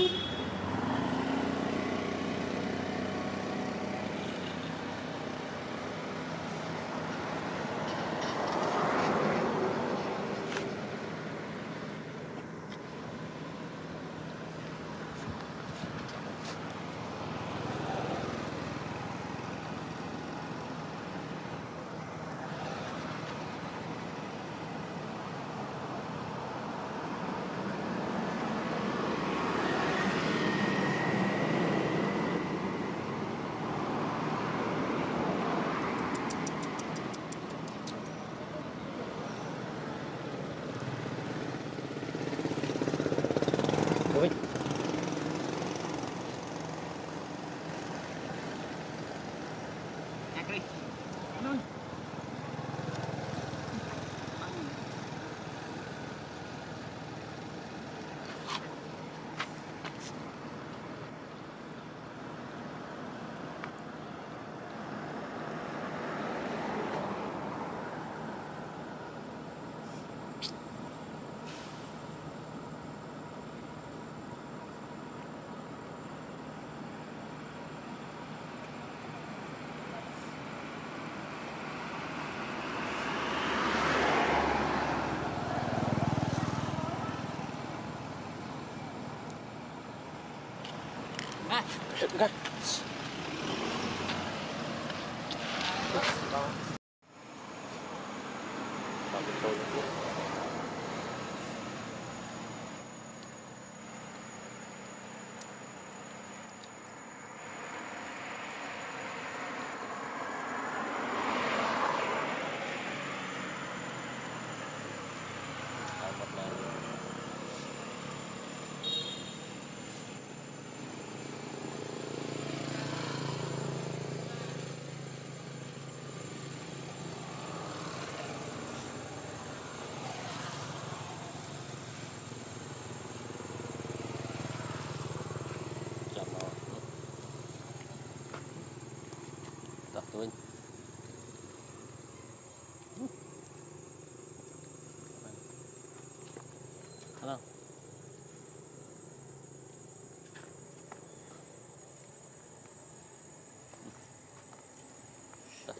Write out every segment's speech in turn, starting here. đi. Hit okay.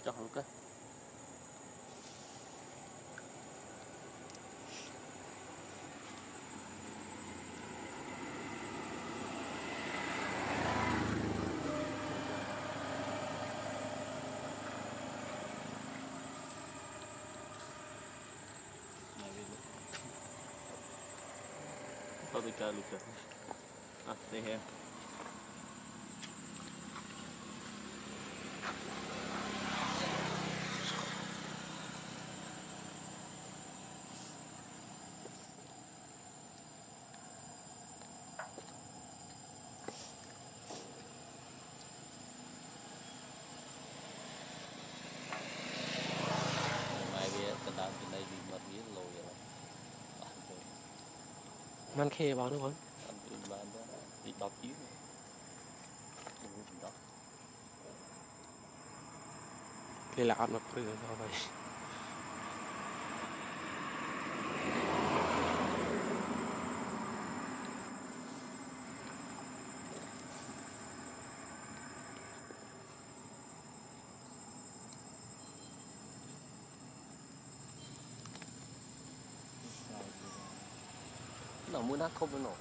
Cho Lucas. Probably go Lucas. Ah, they're here. Ăn khê vào nữa không? Ăn khê vào nữa, đi đọc chiếc nữa. Đừng có đọc. Khê là ăn mặc rửa vào vậy. Nó muốn hát không nổi.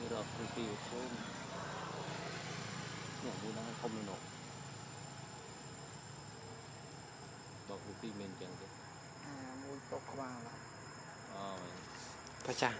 Như đó cũng kì số. Nó muốn hát không nổi. Đó cũng kì mình chẳng kì. À, muốn tốt qua là. Ờ, mình. Có chàng.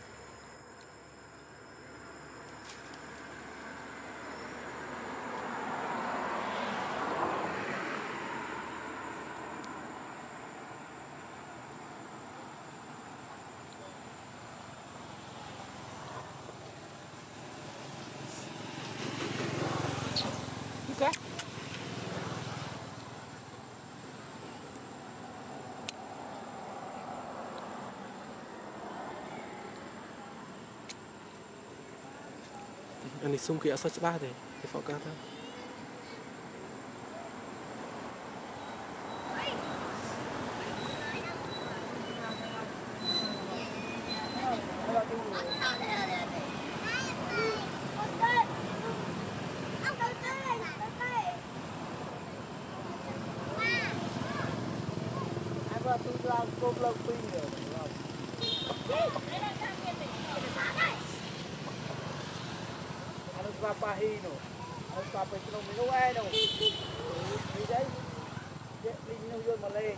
Anh đi xung kia sao chứ ba thì phải cao thôi. là tôi làm cơm lợn phi rồi. Anh qua Pahi rồi, anh qua bên trong mình đâu ai đâu. Đi đấy, mình nông dân mà lên.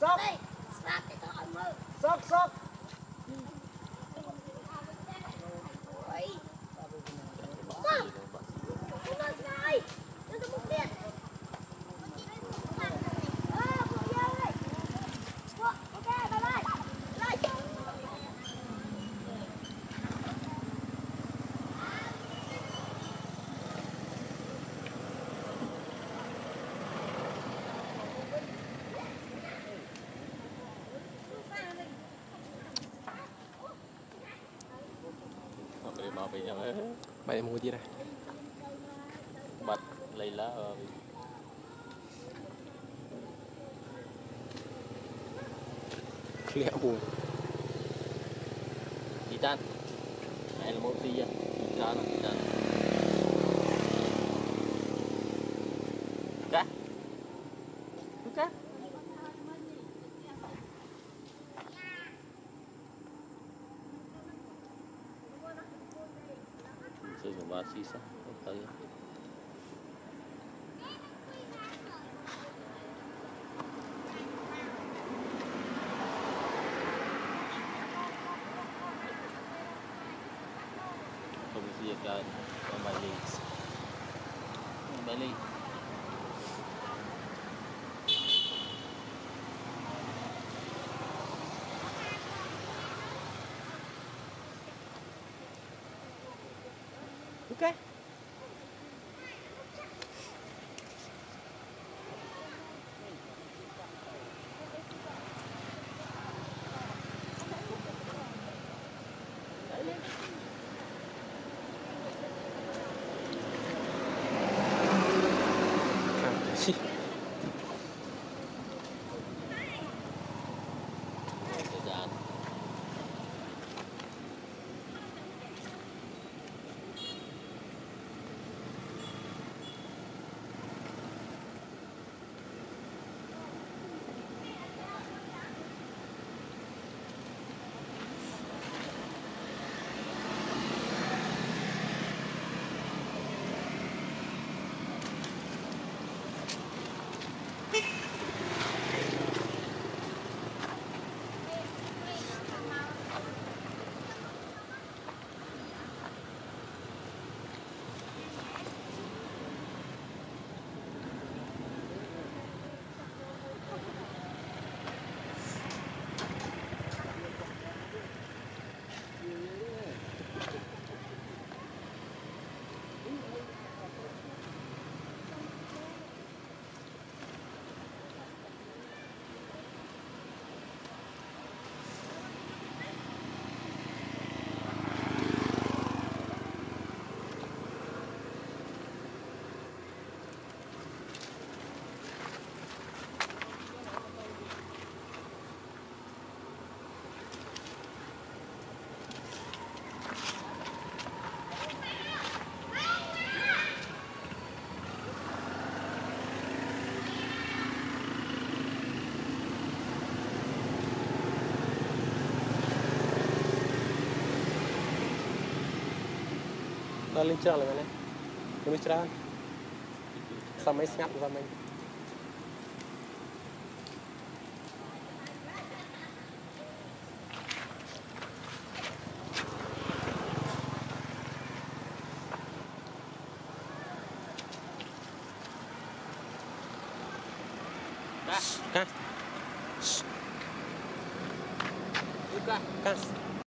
Sóc, sóc, sóc. Bạn mua gì đây? Bật Leyla ở lẽ buồn chị tan này là một gì vậy? Ra là chị tan cá cá sử dụng ba xí sao tới không biết gì cả còn bài ly okay. Lên chợ rồi này, không biết chợ, sao mấy ngáp sao mấy cá, cá, cá.